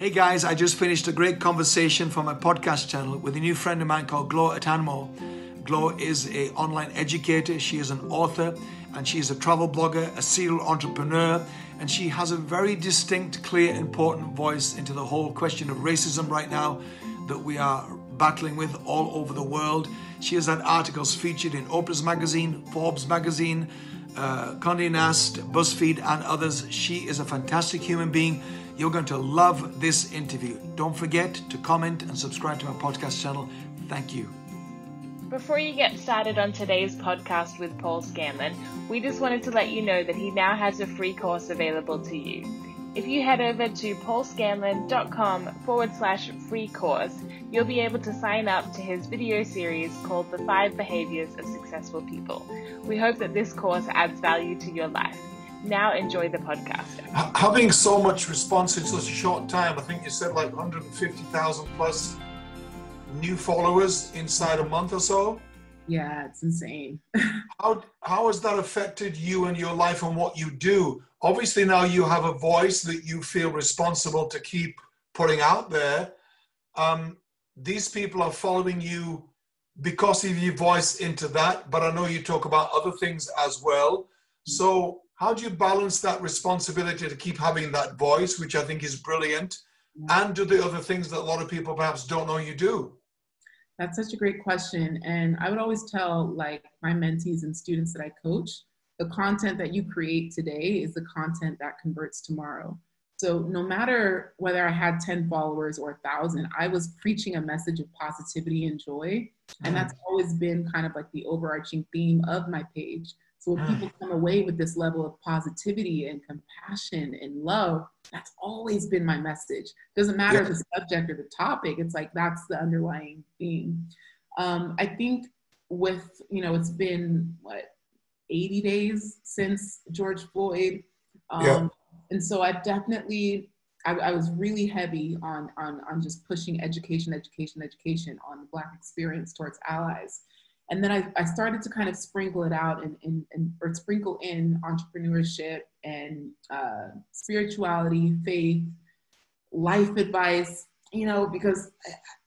Hey guys, I just finished a great conversation from my podcast channel with a new friend of mine called Gloria Atanmo. Glo is an online educator, she is an author, and she is a travel blogger, a serial entrepreneur, and she has a very distinct, clear, important voice into the whole question of racism right now that we are battling with all over the world. She has had articles featured in Oprah's Magazine, Forbes Magazine, Condé Nast, Buzzfeed, and others. She is a fantastic human being. You're going to love this interview. Don't forget to comment and subscribe to my podcast channel. Thank you. Before you get started on today's podcast with Paul Scanlon, we just wanted to let you know that he now has a free course available to you. If you head over to paulscanlon.com/free course, you'll be able to sign up to his video series called The 5 Behaviors of Successful People. We hope that this course adds value to your life. Now enjoy the podcast. Having so much response in such a short time, I think you said like 150,000 plus new followers inside a month or so. Yeah, it's insane. How has that affected you and your life and what you do? Obviously now you have a voice that you feel responsible to keep putting out there. These people are following you because of your voice into that, but I know you talk about other things as well. So how do you balance that responsibility to keep having that voice, which I think is brilliant, and do the other things that a lot of people perhaps don't know you do? That's such a great question. And I would always tell like my mentees and students that I coach, the content that you create today is the content that converts tomorrow. So no matter whether I had 10 followers or 1,000, I was preaching a message of positivity and joy. And that's always been kind of like the overarching theme of my page. So when people come away with this level of positivity and compassion and love, that's always been my message. Doesn't matter the subject or the topic, it's like, that's the underlying theme. I think with, you know, it's been what, 80 days since George Floyd. And so I've definitely, I was really heavy on just pushing education on the Black experience towards allies. And then I started to kind of sprinkle it out or sprinkle in entrepreneurship and spirituality, faith, life advice, you know, because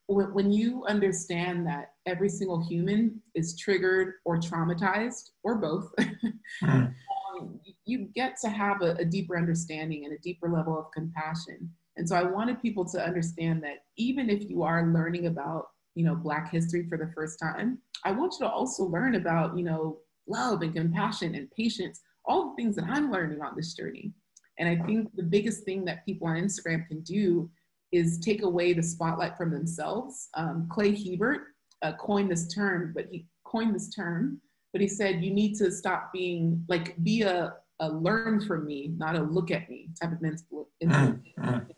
when you understand that every single human is triggered or traumatized or both, you get to have a deeper understanding and a deeper level of compassion. And so I wanted people to understand that even if you are learning about, you know, Black history for the first time, I want you to also learn about, you know, love and compassion and patience, all the things that I'm learning on this journey. And I think the biggest thing that people on Instagram can do is take away the spotlight from themselves. Clay Hebert coined this term, but he said, you need to stop being like, be a learn from me, not a look at me type of mental.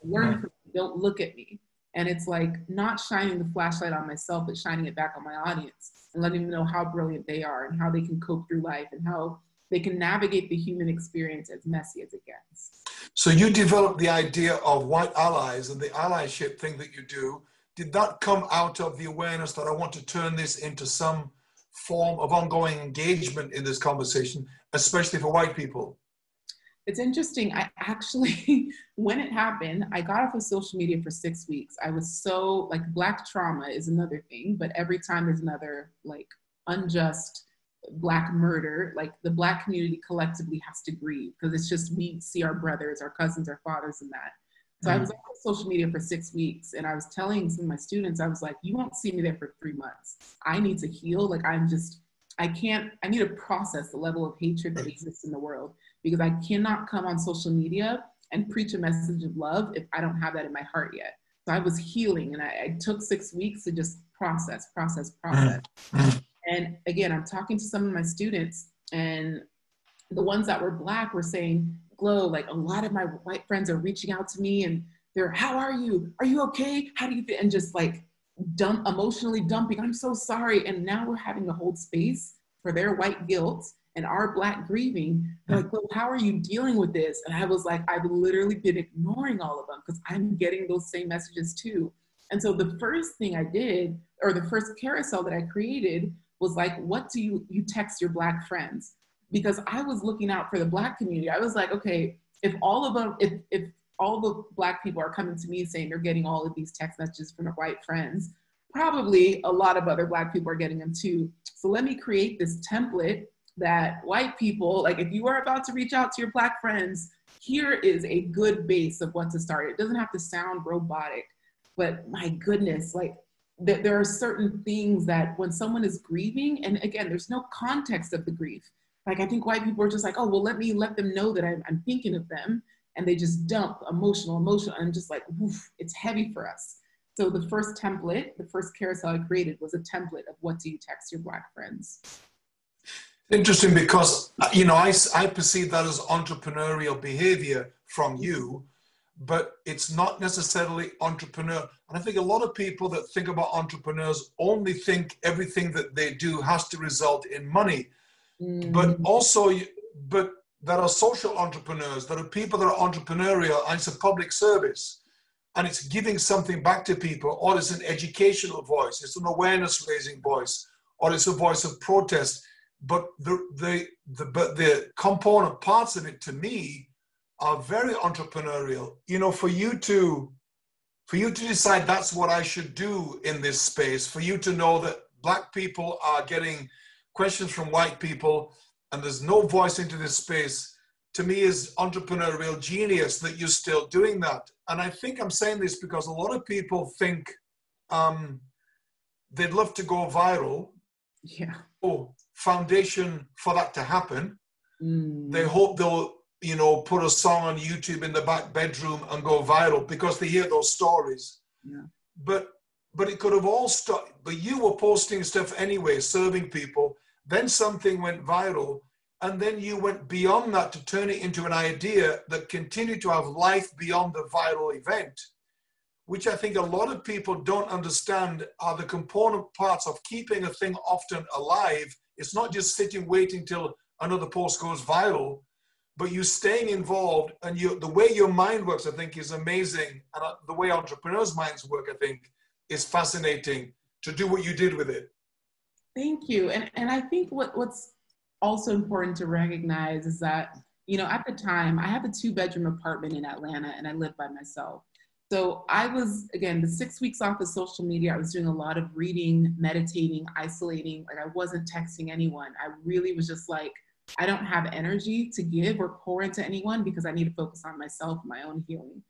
Learn from me, don't look at me. And it's like not shining the flashlight on myself, but shining it back on my audience and letting them know how brilliant they are and how they can cope through life and how they can navigate the human experience as messy as it gets. So you developed the idea of white allies and the allyship thing that you do. Did that come out of the awareness that I want to turn this into some form of ongoing engagement in this conversation, especially for white people? It's interesting. I actually, when it happened, I got off of social media for 6 weeks. I was so like, Black trauma is another thing, but every time there's another like unjust Black murder, like the Black community collectively has to grieve because it's just, we see our brothers, our cousins, our fathers and that. So I was off of social media for 6 weeks and I was telling some of my students, I was like, you won't see me there for 3 months. I need to heal. Like I'm just, I need to process the level of hatred that exists in the world because I cannot come on social media and preach a message of love if I don't have that in my heart yet. So I was healing and I took 6 weeks to just process. And again, I'm talking to some of my students and the ones that were Black were saying, Glo, like a lot of my white friends are reaching out to me and they're, how are you? Are you okay? How do you feel? And just like, emotionally dumping, I'm so sorry. And now we're having to hold space for their white guilt and our Black grieving. They're like, well, how are you dealing with this? And I was like, I've literally been ignoring all of them because I'm getting those same messages too. And so the first thing I did, or the first carousel that I created was like, what do you text your Black friends? Because I was looking out for the Black community. I was like, okay, if all of them, if all the Black people are coming to me saying they're getting all of these text messages from their white friends. Probably a lot of other Black people are getting them too. So let me create this template that white people, like if you are about to reach out to your Black friends, here is a good base of what to start. It doesn't have to sound robotic, but my goodness, like there are certain things that when someone is grieving, and again, there's no context of the grief. Like I think white people are just like, oh, well, let them know that I'm thinking of them. And they just dump emotional. And I'm just like, oof, it's heavy for us. So the first template, the first carousel I created was a template of what do you text your Black friends. Interesting, because, you know, I perceive that as entrepreneurial behavior from you, but it's not necessarily entrepreneur. And I think a lot of people that think about entrepreneurs only think everything that they do has to result in money. Mm. But also, there are social entrepreneurs, there are people that are entrepreneurial, and it's a public service. And it's giving something back to people, or it's an educational voice, it's an awareness-raising voice, or it's a voice of protest. But the component parts of it, to me, are very entrepreneurial. You know, for you to decide that's what I should do in this space, for you to know that Black people are getting questions from white people, and there's no voice into this space, to me is entrepreneurial genius that you're still doing that. And I think I'm saying this because a lot of people think they'd love to go viral. Yeah. Oh, foundation for that to happen. Mm. They hope they'll, you know, put a song on YouTube in the back bedroom and go viral because they hear those stories. Yeah. But it could have all started, but you were posting stuff anyway, serving people. Then something went viral, and then you went beyond that to turn it into an idea that continued to have life beyond the viral event, which I think a lot of people don't understand are the component parts of keeping a thing often alive. It's not just sitting, waiting till another post goes viral, but you staying involved, and the way your mind works, I think, is amazing. And the way entrepreneurs' minds work, I think, is fascinating to do what you did with it. Thank you. And I think what's also important to recognize is that, you know, at the time, I had a 2-bedroom apartment in Atlanta and I lived by myself. So I was, again, the 6 weeks off of social media, I was doing a lot of reading, meditating, isolating. Like I wasn't texting anyone. I really was just like, I don't have energy to give or pour into anyone because I need to focus on myself, my own healing.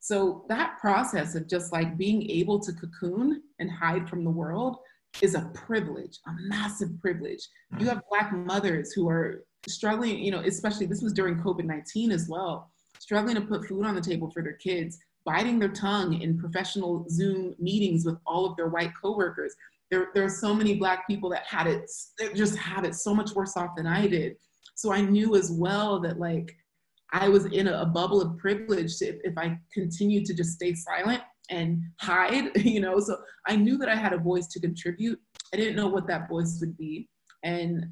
So that process of just like being able to cocoon and hide from the world is a privilege, a massive privilege. You have Black mothers who are struggling, you know, especially this was during COVID-19 as well, struggling to put food on the table for their kids, biting their tongue in professional Zoom meetings with all of their white coworkers. There are so many Black people that had it, just had it so much worse off than I did. So I knew as well that like, I was in a bubble of privilege if I continued to just stay silent and hide, you know, so I knew that I had a voice to contribute. I didn't know what that voice would be. And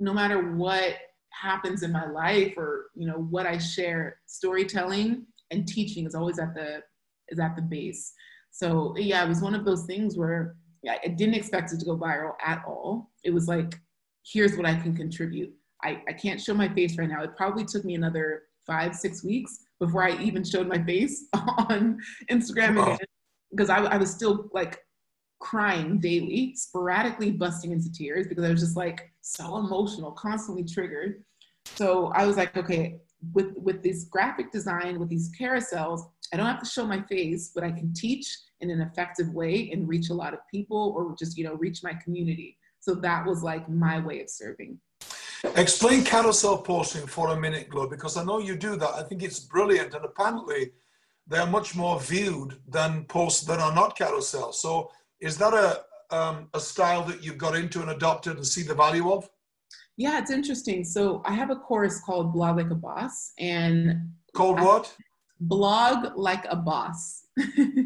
no matter what happens in my life or, you know, what I share, storytelling and teaching is always at the base. So yeah, it was one of those things where yeah, I didn't expect it to go viral at all. It was like, here's what I can contribute. I can't show my face right now. It probably took me another 5-6 weeks before I even showed my face on Instagram again, because I was still like crying daily, sporadically busting into tears because I was just like so emotional, constantly triggered. So I was like, okay, with this graphic design, with these carousels, I don't have to show my face, but I can teach in an effective way and reach a lot of people or just, you know, reach my community. So that was like my way of serving. Explain carousel posting for a minute, Glo, because I know you do that. I think it's brilliant, and apparently they are much more viewed than posts that are not carousel. So is that a style that you've got into and adopted and see the value of? Yeah, it's interesting. So I have a course called Blog Like a Boss. And called what? Blog Like a Boss.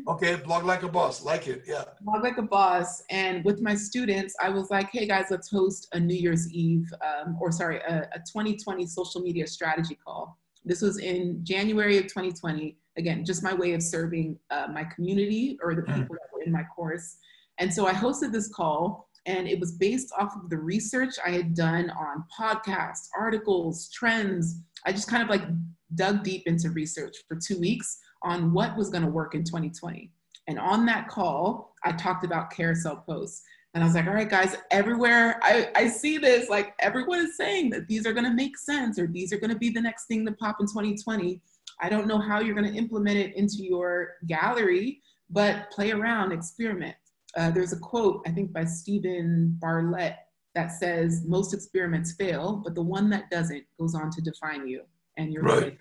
Okay, Blog Like a Boss, like it, yeah. Blog Like a Boss, and with my students, I was like, hey guys, let's host a New Year's Eve, a 2020 social media strategy call. This was in January of 2020, again, just my way of serving my community or the people that were in my course. And so I hosted this call, And it was based off of the research I had done on podcasts, articles, trends. I just kind of like dug deep into research for 2 weeks on what was going to work in 2020. And on that call, I talked about carousel posts. And I was like, all right, guys, everywhere I see this, like everyone is saying that these are going to make sense or these are going to be the next thing to pop in 2020. I don't know how you're going to implement it into your gallery, but play around, experiment. There's a quote, I think, by Stephen Barlett that says, most experiments fail, but the one that doesn't goes on to define you and your life.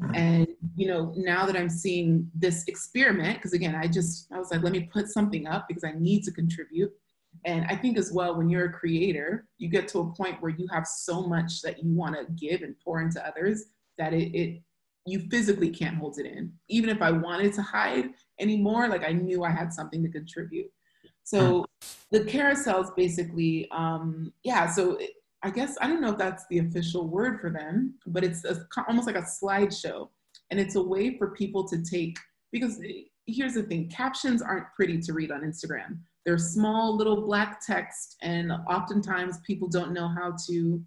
Right. And, you know, now that I'm seeing this experiment, because again, I was like, let me put something up because I need to contribute. And I think as well, when you're a creator, you get to a point where you have so much that you want to give and pour into others that you physically can't hold it in. Even if I wanted to hide anymore, like I knew I had something to contribute. So the carousels basically, I guess, I don't know if that's the official word for them, but it's almost like a slideshow. And it's a way for people to take, because here's the thing, captions aren't pretty to read on Instagram. They're small little black text, and oftentimes people don't know how to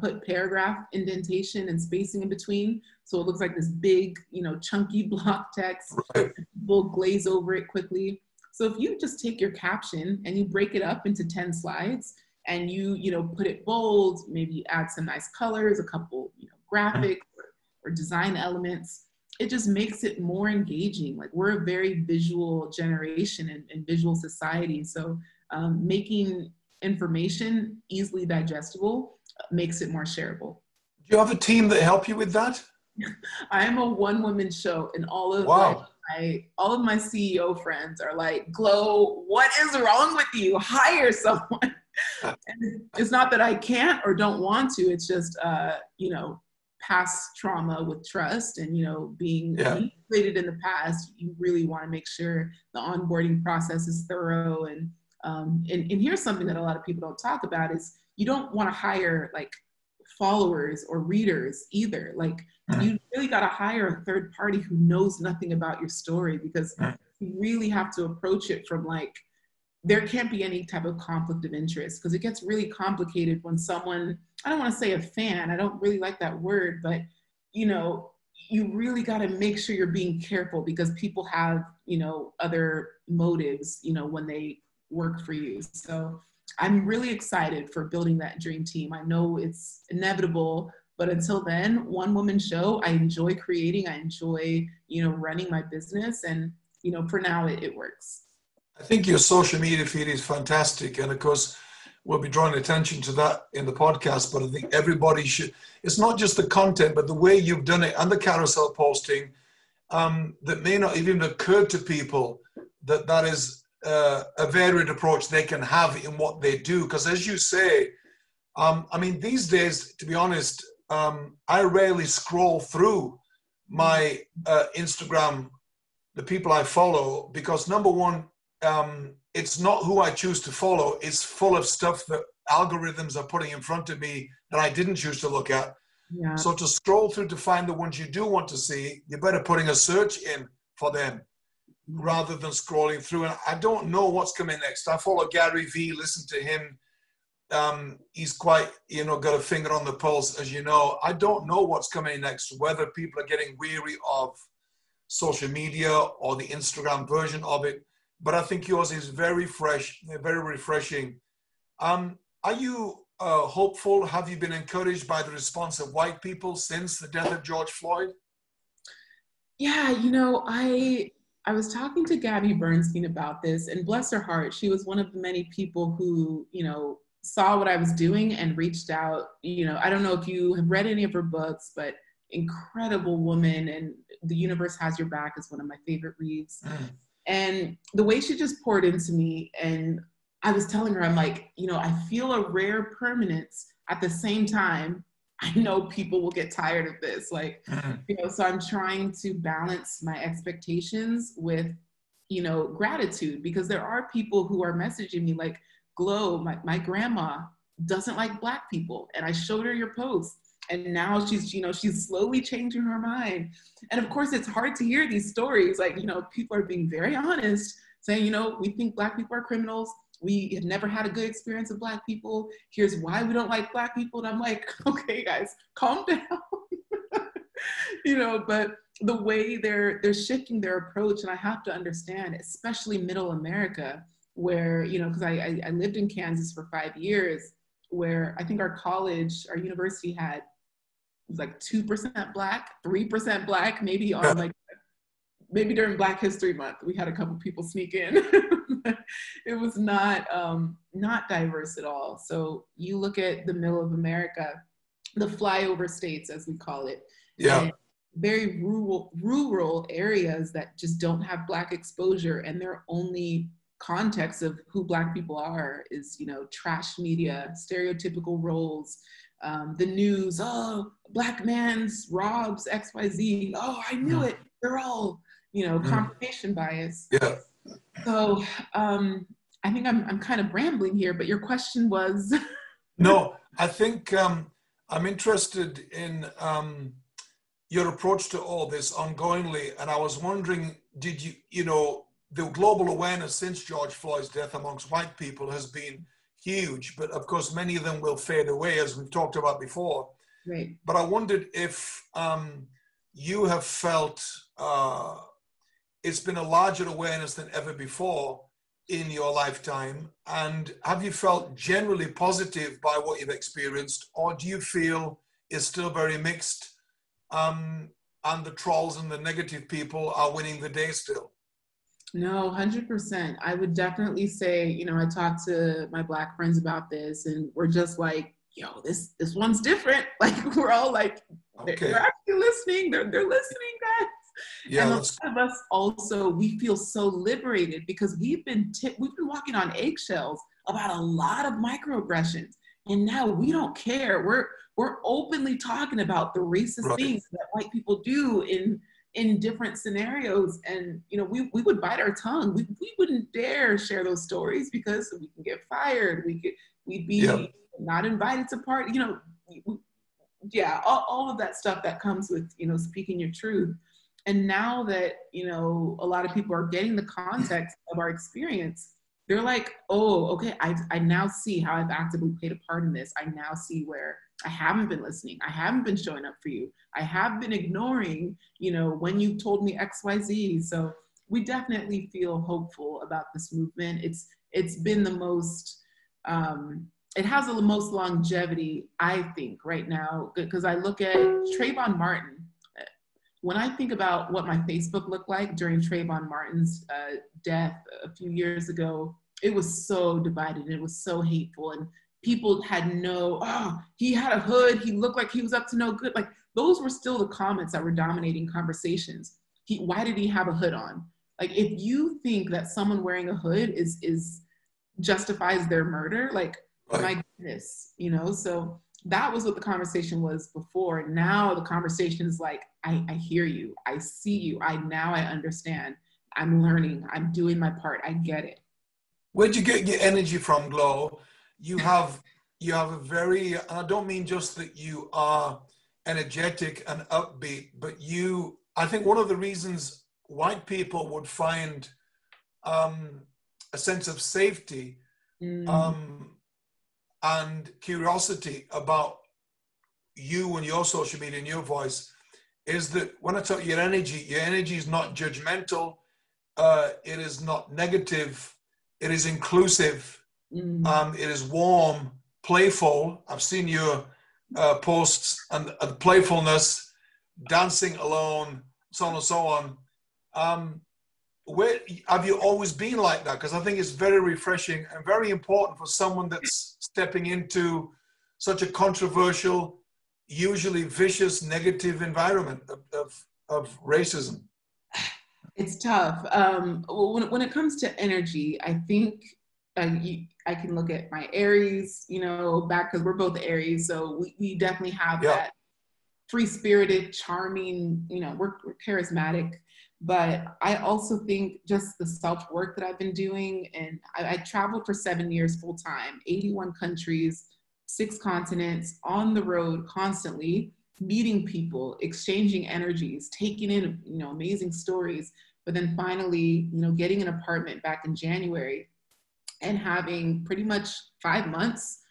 put paragraph indentation and spacing in between. So it looks like this big, you know, chunky block text. Right. People glaze over it quickly. So if you just take your caption and you break it up into 10 slides and you know, put it bold, maybe add some nice colors, a couple, you know, graphic or design elements, it just makes it more engaging. Like we're a very visual generation and visual society. So making information easily digestible makes it more shareable. Do you have a team that help you with that? I'm a one-woman show, and all of my CEO friends are like, Glo, what is wrong with you? Hire someone. And it's not that I can't or don't want to. It's just you know, past trauma with trust, and you know, being manipulated in the past. You really want to make sure the onboarding process is thorough. And here's something that a lot of people don't talk about is, you don't want to hire like followers or readers either. Like you really got to hire a third party who knows nothing about your story, because you really have to approach it from like, there can't be any type of conflict of interest, because it gets really complicated when someone, I don't want to say a fan, I don't really like that word, but you know, you really got to make sure you're being careful, because people have, you know, other motives, you know, when they work for you. So I'm really excited for building that dream team. I know it's inevitable, but until then, one woman show. I enjoy creating. I enjoy, you know, running my business, and you know, for now it works. I think your social media feed is fantastic, and of course, we'll be drawing attention to that in the podcast. But I think everybody should. It's not just the content, but the way you've done it and the carousel posting that may not even occur to people that is. A varied approach they can have in what they do, because as you say, I mean, these days, to be honest, I rarely scroll through my Instagram, the people I follow, because number one, it's not who I choose to follow, it's full of stuff that algorithms are putting in front of me that I didn't choose to look at. Yeah. So to scroll through to find the ones you do want to see, you're better putting a search in for them, rather than scrolling through. And I don't know what's coming next. I follow Gary Vee, listen to him. He's quite, you know, got a finger on the pulse, as you know. I don't know what's coming next, whether people are getting weary of social media or the Instagram version of it. But I think yours is very fresh, very refreshing. Are you hopeful? Have you been encouraged by the response of white people since the death of George Floyd? Yeah, you know, I was talking to Gabby Bernstein about this, and bless her heart, she was one of the many people who, you know, saw what I was doing and reached out. You know, I don't know if you have read any of her books, but incredible woman, and The Universe Has Your Back is one of my favorite reads. And the way she just poured into me, and I was telling her, I'm like, you know, I feel a rare permanence at the same time. I know people will get tired of this, like, you know, so I'm trying to balance my expectations with, you know, gratitude, because there are people who are messaging me like, Glo, my grandma doesn't like black people, and I showed her your post, and now she's, you know, she's slowly changing her mind. And of course, it's hard to hear these stories, like, you know, people are being very honest, saying, you know, we think black people are criminals, we have never had a good experience with Black people. Here's why we don't like Black people. And I'm like, okay, guys, calm down. You know, but the way they're shifting their approach, and I have to understand, especially middle America, where, you know, because I lived in Kansas for 5 years, where I think our college, our university had, it was like 2% Black, 3% Black, maybe on like, maybe during Black History Month, we had a couple people sneak in. It was not diverse at all. So you look at the middle of America, the flyover states, as we call it, yeah, very rural areas that just don't have Black exposure, and their only context of who Black people are is, you know, trash media, stereotypical roles, the news. Oh, Black man robs XYZ. Oh, I knew it. They're all, you know, confirmation bias. Yeah. So I think I'm kind of rambling here, but your question was? No, I think I'm interested in your approach to all this ongoingly. And I was wondering, did you, you know, the global awareness since George Floyd's death amongst white people has been huge, but of course, many of them will fade away, as we've talked about before. Right. But I wondered if you have felt it's been a larger awareness than ever before in your lifetime. And have you felt generally positive by what you've experienced, or do you feel it's still very mixed and the trolls and the negative people are winning the day still? No, 100%. I would definitely say, you know, I talk to my Black friends about this, and we're just like, yo, this one's different. Like, we're all like, okay, they're actually listening. They're listening, guys. Yeah, and a lot of us also, we feel so liberated because we've been walking on eggshells about a lot of microaggressions, and now we don't care. We're openly talking about the racist things that white people do in different scenarios, and you know, we would bite our tongue. We wouldn't dare share those stories because we can get fired. We'd be not invited to party. You know, all of that stuff that comes with, you know, speaking your truth. And now that, you know, a lot of people are getting the context of our experience, they're like, oh, okay, I now see how I've actively played a part in this. I now see where I haven't been listening. I haven't been showing up for you. I have been ignoring, you know, when you told me XYZ. So we definitely feel hopeful about this movement. It's been the most, it has the most longevity, I think, right now, because I look at Trayvon Martin. When I think about what my Facebook looked like during Trayvon Martin's death a few years ago, it was so divided. It was so hateful. And people had no, oh, he had a hood. He looked like he was up to no good. Like, those were still the comments that were dominating conversations. Why did he have a hood on? Like, if you think that someone wearing a hood is justifies their murder, like, my goodness, you know? So that was what the conversation was before. Now the conversation is like, I hear you, I see you, I understand, I'm learning, I'm doing my part, I get it. Where'd you get your energy from, Glo? You have a very, and I don't mean just that you are energetic and upbeat, but you, I think one of the reasons white people would find a sense of safety and curiosity about you and your social media and your voice is that when I talk your energy is not judgmental. It is not negative. It is inclusive. It is warm, playful. I've seen your posts and playfulness, dancing alone, so on and so on. Where have you always been like that? Because I think it's very refreshing and very important for someone that's stepping into such a controversial, usually vicious, negative environment of racism. It's tough. When it comes to energy, I think I can look at my Aries, you know, back, because we're both Aries, so we definitely have that free-spirited, charming, you know, we're charismatic. But I also think just the self-work that I've been doing, and I traveled for 7 years full-time, 81 countries, 6 continents, on the road constantly, meeting people, exchanging energies, taking in, you know, amazing stories. But then finally, you know, getting an apartment back in January, and having pretty much 5 months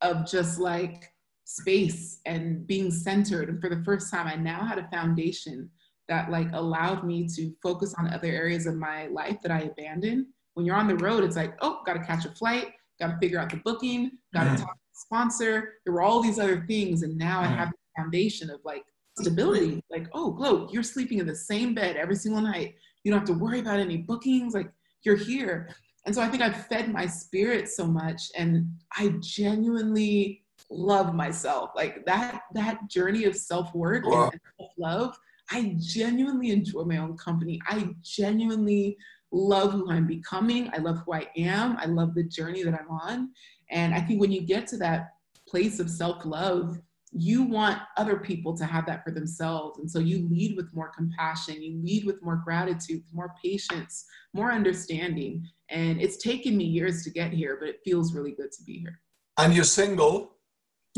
of just like space and being centered. And for the first time, I now had a foundation that like allowed me to focus on other areas of my life that I abandoned. When you're on the road, it's like, oh, got to catch a flight, got to figure out the booking, got to talk to the sponsor. There were all these other things. And now I have the foundation of like stability. Like, oh, Glo, you're sleeping in the same bed every single night. You don't have to worry about any bookings. Like, you're here. And so I think I've fed my spirit so much, and I genuinely love myself. Like that journey of self-work and self-love, I genuinely enjoy my own company. I genuinely love who I'm becoming. I love who I am. I love the journey that I'm on. And I think when you get to that place of self-love, you want other people to have that for themselves. And so you lead with more compassion, you lead with more gratitude, more patience, more understanding. And it's taken me years to get here, but it feels really good to be here. And you're single?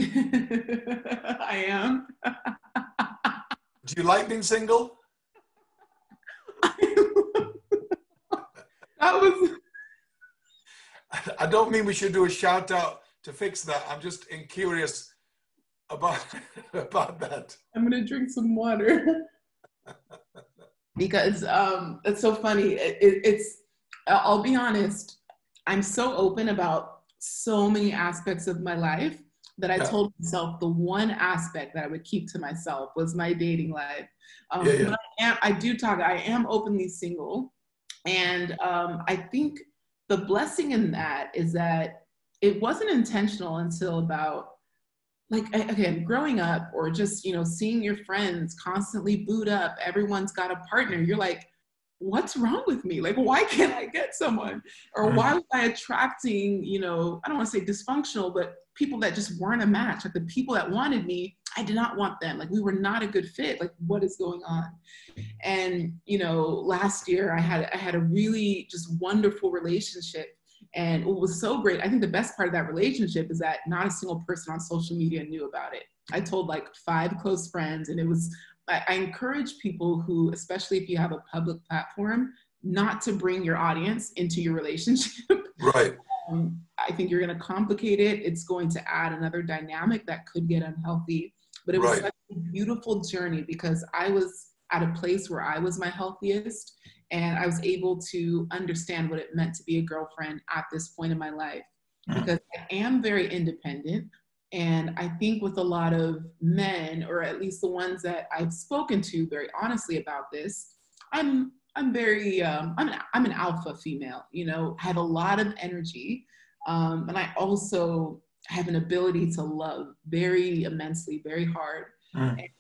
I am. Do you like being single? I don't mean we should do a shout out to fix that. I'm just curious about that. I'm going to drink some water. Because it's so funny. It's I'll be honest, I'm so open about so many aspects of my life that I told myself the one aspect that I would keep to myself was my dating life. But I am openly single. And I think the blessing in that is that it wasn't intentional until about, like, again, growing up or just, you know, seeing your friends constantly boot up, everyone's got a partner. You're like, what's wrong with me? Like, why can't I get someone? Or why was I attracting, you know, I don't want to say dysfunctional, but people that just weren't a match. Like the people that wanted me, I did not want them. Like we were not a good fit. Like what is going on? And, you know, last year I had a really just wonderful relationship. And what was so great, I think the best part of that relationship is that not a single person on social media knew about it. I told like 5 close friends, and it was, I encourage people who, especially if you have a public platform, not to bring your audience into your relationship. Right. I think you're going to complicate it. It's going to add another dynamic that could get unhealthy. But it was such a beautiful journey because I was at a place where I was my healthiest. And I was able to understand what it meant to be a girlfriend at this point in my life, because I am very independent. And I think with a lot of men, or at least the ones that I've spoken to very honestly about this, I'm an alpha female, you know, I have a lot of energy. And I also have an ability to love very immensely, very hard.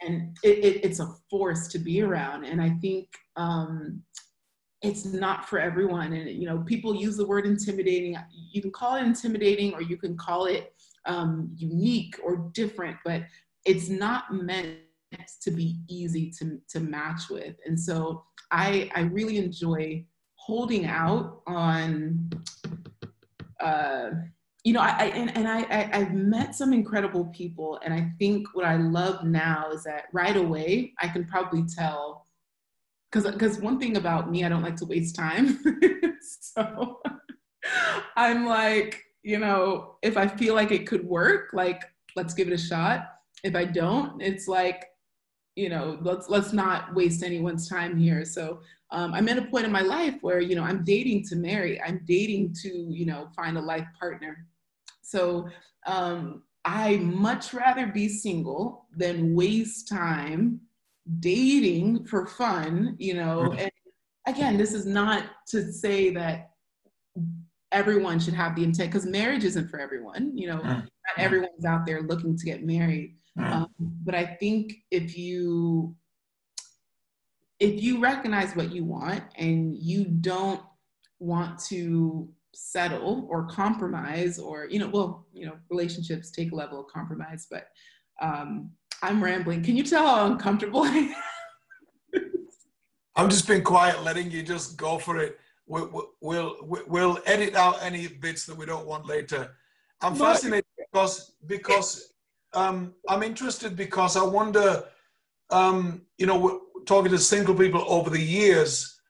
And it's a force to be around. And I think, it's not for everyone. And, you know, people use the word intimidating. You can call it intimidating, or you can call it unique or different, but it's not meant to be easy to match with. And so I really enjoy holding out on, you know, I've met some incredible people. And I think what I love now is that right away, I can probably tell. Because one thing about me, I don't like to waste time. So I'm like, you know, if I feel like it could work, like, let's give it a shot. If I don't, it's like, you know, let's not waste anyone's time here. So I'm at a point in my life where, you know, I'm dating to marry. I'm dating to, you know, find a life partner. So I much rather be single than waste time dating for fun, you know. And again, this is not to say that everyone should have the intent, because marriage isn't for everyone, you know. Not everyone's out there looking to get married. But I think if you recognize what you want and you don't want to settle or compromise, or, you know, well, you know, relationships take a level of compromise, but I'm rambling. Can you tell how uncomfortable I am? I'm just being quiet, letting you just go for it. We'll edit out any bits that we don't want later. I'm fascinated because I'm interested, because I wonder, you know, talking to single people over the years,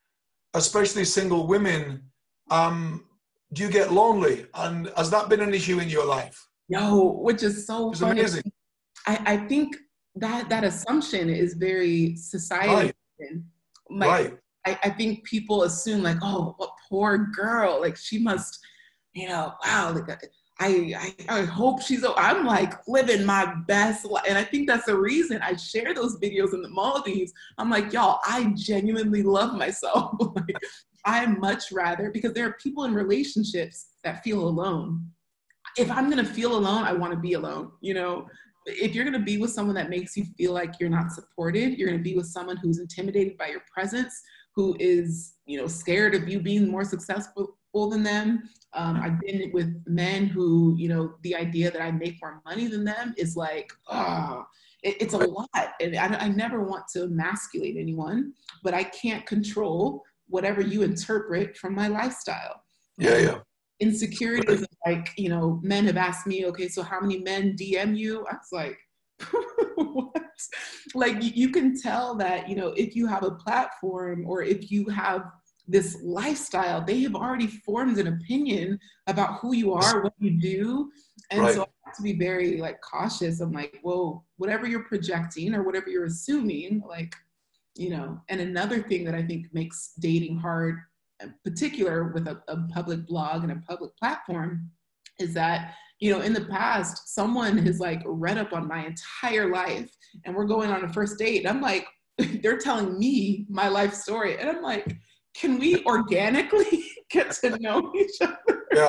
especially single women, do you get lonely? And has that been an issue in your life? Yo, which is so funny. Amazing. I think that assumption is very societal. Right. Like, right. I think people assume, like, oh, what poor girl. Like, she must, you know, wow. Like, I hope she's, I'm like living my best life. And I think that's the reason I share those videos in the Maldives. I'm like, y'all, I genuinely love myself. Like, I much rather, because there are people in relationships that feel alone. If I'm going to feel alone, I want to be alone. You know, if you're going to be with someone that makes you feel like you're not supported, you're going to be with someone who's intimidated by your presence, who is, you know, scared of you being more successful than them. I've been with men who, you know, the idea that I make more money than them is like, oh, it's a lot. And I never want to emasculate anyone, but I can't control whatever you interpret from my lifestyle. Yeah, yeah. Insecurities, like, you know, men have asked me, okay, so how many men DM you? I was like, what? Like, you can tell that, you know, if you have a platform or if you have this lifestyle, they have already formed an opinion about who you are, what you do. And right. So I have to be very, like, cautious. I'm like, whoa, whatever you're projecting or whatever you're assuming, like, you know. And another thing that I think makes dating hard, in particular with a public blog and a public platform, is that, you know, in the past, someone has, like, read up on my entire life and we're going on a first date. And I'm like, they're telling me my life story. And I'm like, can we organically get to know each other? Yeah.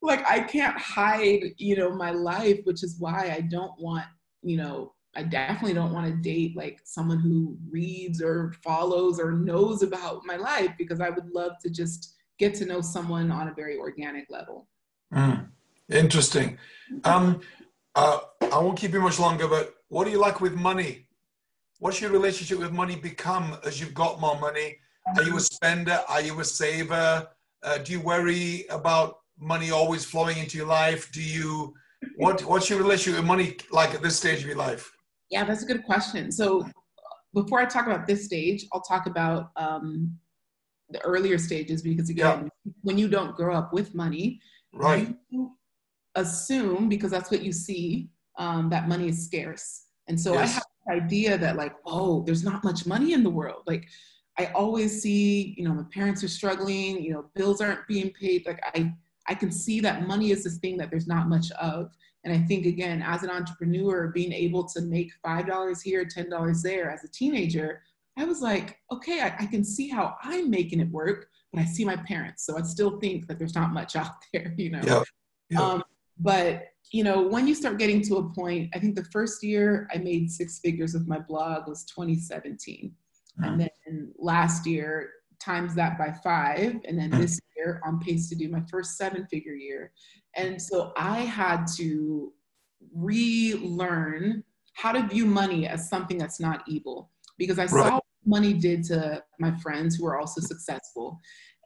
Like, I can't hide, you know, my life, which is why I don't want, you know, I definitely don't want to date, like, someone who reads or follows or knows about my life, because I would love to just get to know someone on a very organic level. Mm. Interesting. I won't keep you much longer, but what do you like with money? What's your relationship with money become as you've got more money? Are you a spender? Are you a saver? Do you worry about money always flowing into your life? Do you, what's your relationship with money like at this stage of your life? Yeah, that's a good question. So before I talk about this stage, I'll talk about the earlier stages, because again, yeah, when you don't grow up with money, right, you assume, because that's what you see, that money is scarce. And so yes, I have this idea that, like, oh, there's not much money in the world. Like, I always see, you know, my parents are struggling, you know, bills aren't being paid. Like, I can see that money is this thing that there's not much of. And I think, again, as an entrepreneur, being able to make $5 here, $10 there as a teenager, I was like, okay, I can see how I'm making it work, but I see my parents. So I still think that there's not much out there, you know. Yeah. Yeah. But, you know, when you start getting to a point, I think the first year I made 6 figures with my blog was 2017. And then last year, times that by 5. And then this year, on pace to do my first 7-figure year. And so I had to relearn how to view money as something that's not evil, because I saw what money did to my friends who were also successful.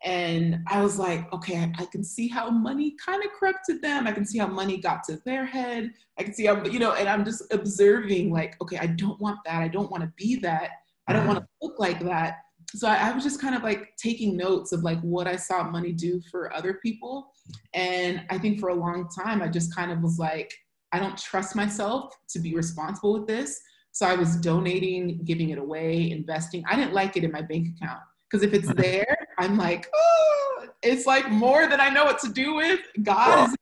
And I was like, okay, I can see how money kind of crept to them. I can see how money got to their head. I can see how, you know, and I'm just observing, like, okay, I don't want that. I don't want to be that. I don't want to look like that. So I was just kind of, like, taking notes of, like, what I saw money do for other people. And I think for a long time, I just kind of was like, I don't trust myself to be responsible with this. So I was donating, giving it away, investing. I didn't like it in my bank account, because if it's there, I'm like, oh, it's like more than I know what to do with. God is,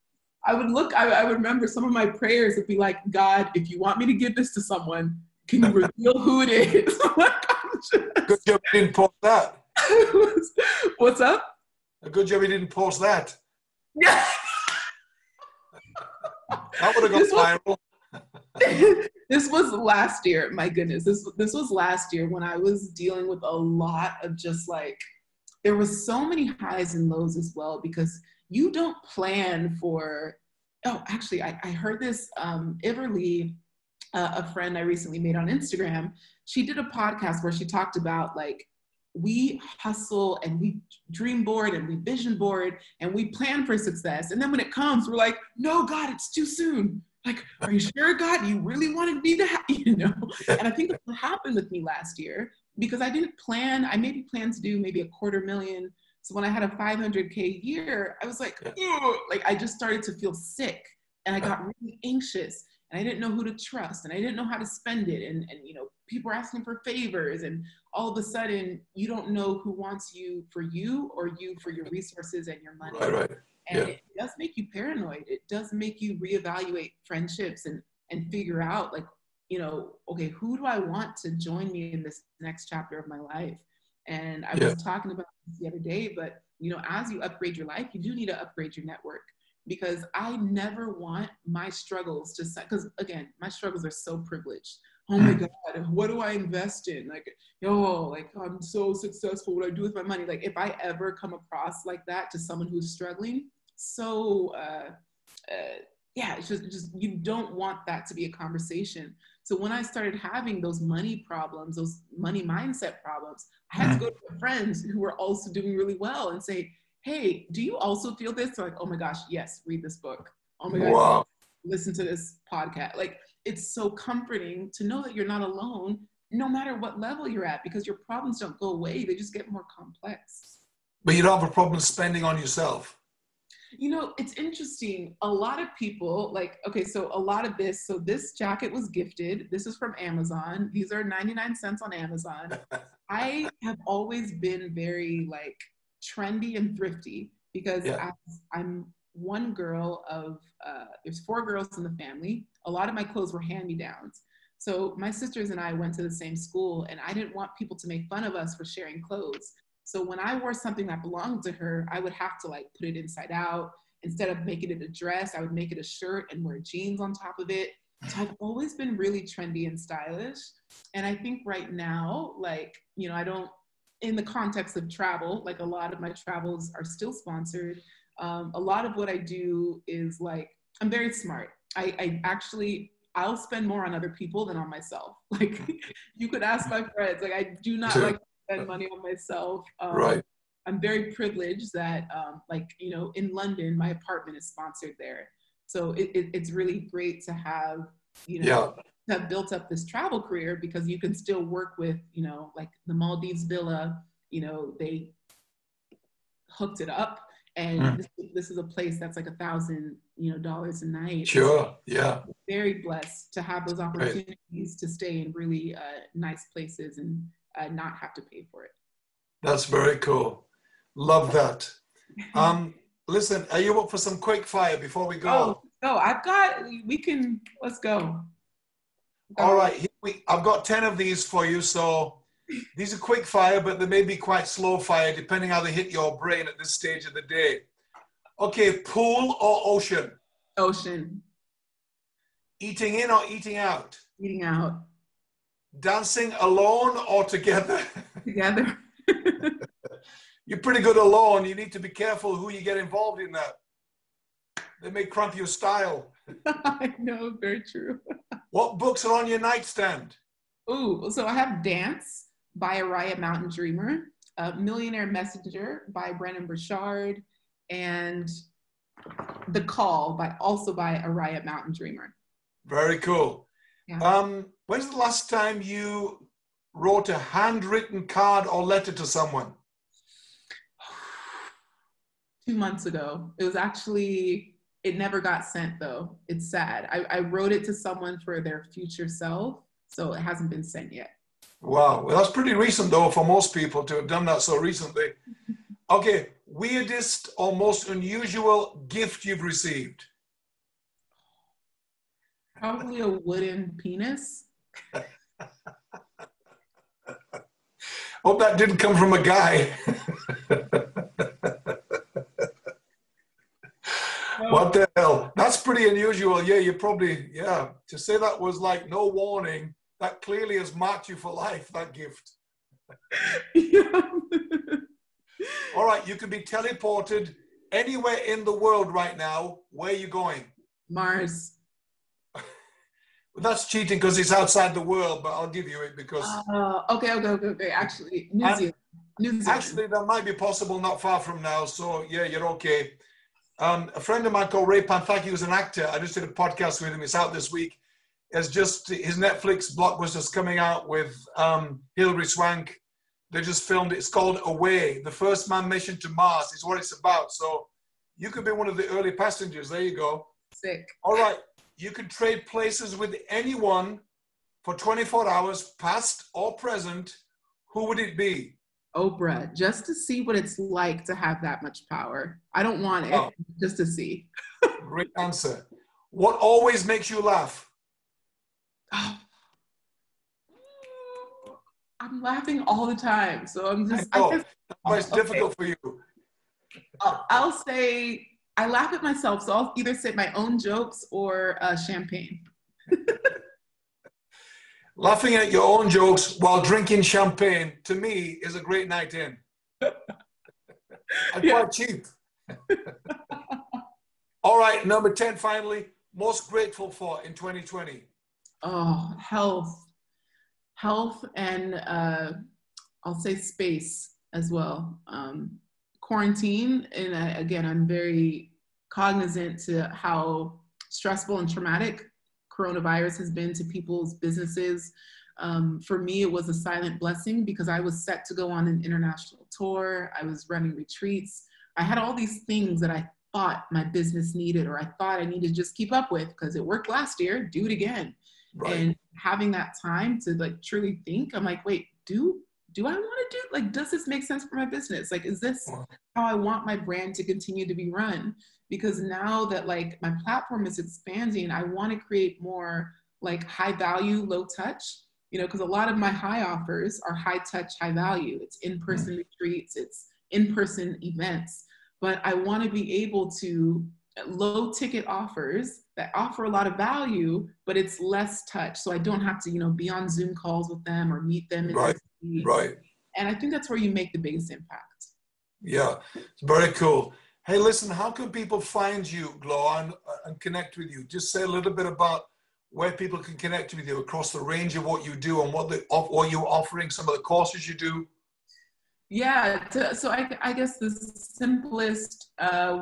I would look, I would remember some of my prayers would be like, God, if you want me to give this to someone, can you reveal who it is? Like, good job you didn't post that. What's up? A good job you didn't post that. Yeah. That would have gone viral. This was last year. My goodness. This was last year when I was dealing with a lot of just, like, there was so many highs and lows as well, because you don't plan for, oh, actually, I heard this, Everly, a friend I recently made on Instagram, she did a podcast where she talked about, like, we hustle and we dream board and we vision board and we plan for success. And then when it comes, we're like, no, God, it's too soon. Like, are you sure, God, you really wanted me to have, you know? And I think that's what happened with me last year, because I didn't plan. I maybe planned to do maybe a $250,000 So when I had a 500K year, I was like, oh, like I just started to feel sick and I got really anxious and I didn't know who to trust and I didn't know how to spend it. And you know, people were asking for favors and all of a sudden you don't know who wants you for you or you for your resources and your money. Right, right. And it does make you paranoid. It does make you reevaluate friendships and figure out like, you know, okay, who do I want to join me in this next chapter of my life? And I was talking about this the other day, but you know, as you upgrade your life, you do need to upgrade your network, because I never want my struggles to, because again, my struggles are so privileged. Oh my God, what do I invest in? Like, yo, like I'm so successful. What do I do with my money? Like if I ever come across like that to someone who's struggling, so yeah, it's just you don't want that to be a conversation. So when I started having those money problems, those money mindset problems, I had to go to my friends who were also doing really well and say, hey, do you also feel this? So like, oh my gosh, yes, read this book. Oh my gosh, wow. Listen to this podcast. Like, it's so comforting to know that you're not alone, no matter what level you're at, because your problems don't go away. They just get more complex. But you don't have a problem spending on yourself. You know, it's interesting. A lot of people like, okay, so a lot of this, so this jacket was gifted. This is from Amazon. These are 99 cents on Amazon. I have always been very like trendy and thrifty because I'm one girl of, there's four girls in the family. A lot of my clothes were hand-me-downs. So my sisters and I went to the same school and I didn't want people to make fun of us for sharing clothes. So when I wore something that belonged to her, I would have to like put it inside out. Instead of making it a dress, I would make it a shirt and wear jeans on top of it. So I've always been really trendy and stylish. And I think right now, like, you know, I don't, in the context of travel, like a lot of my travels are still sponsored. A lot of what I do is like, I'm very smart. I actually, I'll spend more on other people than on myself. Like you could ask my friends, like I do not like spend money on myself. I'm very privileged that like, you know, in London, my apartment is sponsored there. So it's really great to have, you know, to have built up this travel career, because you can still work with, you know, like the Maldives villa, you know, they hooked it up. And this is a place that's like $1,000, you know, dollars a night. Sure. Yeah. I'm very blessed to have those opportunities to stay in really nice places and not have to pay for it. That's very cool. Love that. Listen, are you up for some quick fire before we go? Oh, no, I've got, we can, let's go. All right. Here I've got 10 of these for you. So these are quick fire, but they may be quite slow fire, depending how they hit your brain at this stage of the day. Okay, pool or ocean? Ocean. Eating in or eating out? Eating out. Dancing alone or together? Together. You're pretty good alone. You need to be careful who you get involved in that. They may crump your style. I know, very true. What books are on your nightstand? Ooh, so I have Dance by Oriah Mountain Dreamer, Millionaire Messenger by Brendan Burchard, and The Call also by Oriah Mountain Dreamer. Very cool. Yeah. When's the last time you wrote a handwritten card or letter to someone? 2 months ago. It was actually, it never got sent though. It's sad. I wrote it to someone for their future self. So it hasn't been sent yet. Wow. Well, that's pretty recent though for most people to have done that so recently. Okay. Weirdest or most unusual gift you've received? Probably a wooden penis. Hope that didn't come from a guy. What the hell? That's pretty unusual. Yeah, you probably, yeah. To say that was like no warning, that clearly has marked you for life, that gift. All right, you can be teleported anywhere in the world right now. Where are you going? Mars. Well, that's cheating because it's outside the world, but I'll give you it because... Okay. Actually, New Zealand. Actually, that might be possible not far from now. So, yeah, you're okay. A friend of mine called Ray Panthaki, who's an actor, I just did a podcast with him, it's out this week, his Netflix blockbuster's coming out with Hilary Swank, They just filmed it. It's called Away. The first man mission to Mars is what it's about. So you could be one of the early passengers. There you go. Sick. All right. You can trade places with anyone for 24 hours, past or present. Who would it be? Oprah, just to see what it's like to have that much power. I don't want it, just to see. Great answer. What always makes you laugh? Oh. I'm laughing all the time, so I'm just... That's why it's difficult for you. I'll say, I laugh at myself, so I'll either say my own jokes or champagne. Laughing at your own jokes while drinking champagne, to me, is a great night in. And quite cheap. All right, number 10, finally, most grateful for in 2020? Oh, health. Health and I'll say space as well. Quarantine, and again, I'm very cognizant to how stressful and traumatic coronavirus has been to people's businesses. For me, it was a silent blessing because I was set to go on an international tour. I was running retreats. I had all these things that I thought my business needed, or I thought I needed to just keep up with because it worked last year, do it again. Right. And having that time to like truly think, I'm like, wait, do I want to do, like, does this make sense for my business? Like, is this how I want my brand to continue to be run? Because now that like my platform is expanding, I want to create more like high value, low touch, you know, because a lot of my high offers are high touch, high value. It's in-person retreats, it's in-person events, but I want to be able to low ticket offers that offer a lot of value, but it's less touch. So I don't have to, you know, be on Zoom calls with them or meet them. Right. And I think that's where you make the biggest impact. Yeah, it's very cool. Hey, listen, how can people find you, Glo, and connect with you? Just say a little bit about where people can connect with you across the range of what you do and what you're offering, some of the courses you do. Yeah, so I guess the simplest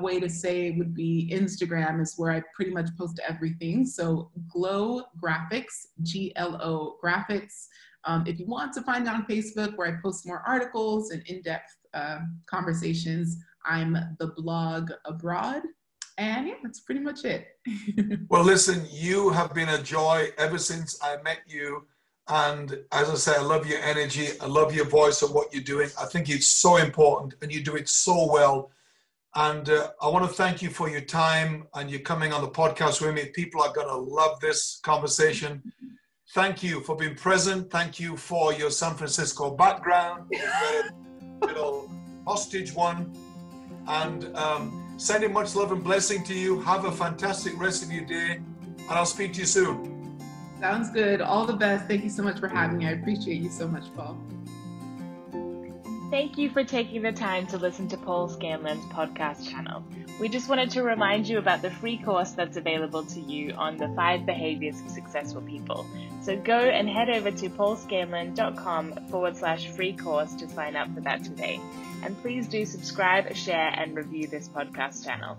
way to say it would be Instagram is where I pretty much post everything. So Glo Graphics, G-L-O Graphics. If you want to find on Facebook where I post more articles and in-depth conversations, I'm the blog abroad. And yeah, that's pretty much it. Well, listen, you have been a joy ever since I met you. And as I say, I love your energy. I love your voice and what you're doing. I think it's so important and you do it so well. And I want to thank you for your time and you coming on the podcast with me. People are going to love this conversation. Thank you for being present. Thank you for your San Francisco background. Little hostage one. And sending much love and blessing to you. Have a fantastic rest of your day. And I'll speak to you soon. Sounds good. All the best. Thank you so much for having me. I appreciate you so much, Paul. Thank you for taking the time to listen to Paul Scanlon's podcast channel. We just wanted to remind you about the free course that's available to you on the 5 behaviors of successful people. So go and head over to paulscanlon.com/free course to sign up for that today. And please do subscribe, share, and review this podcast channel.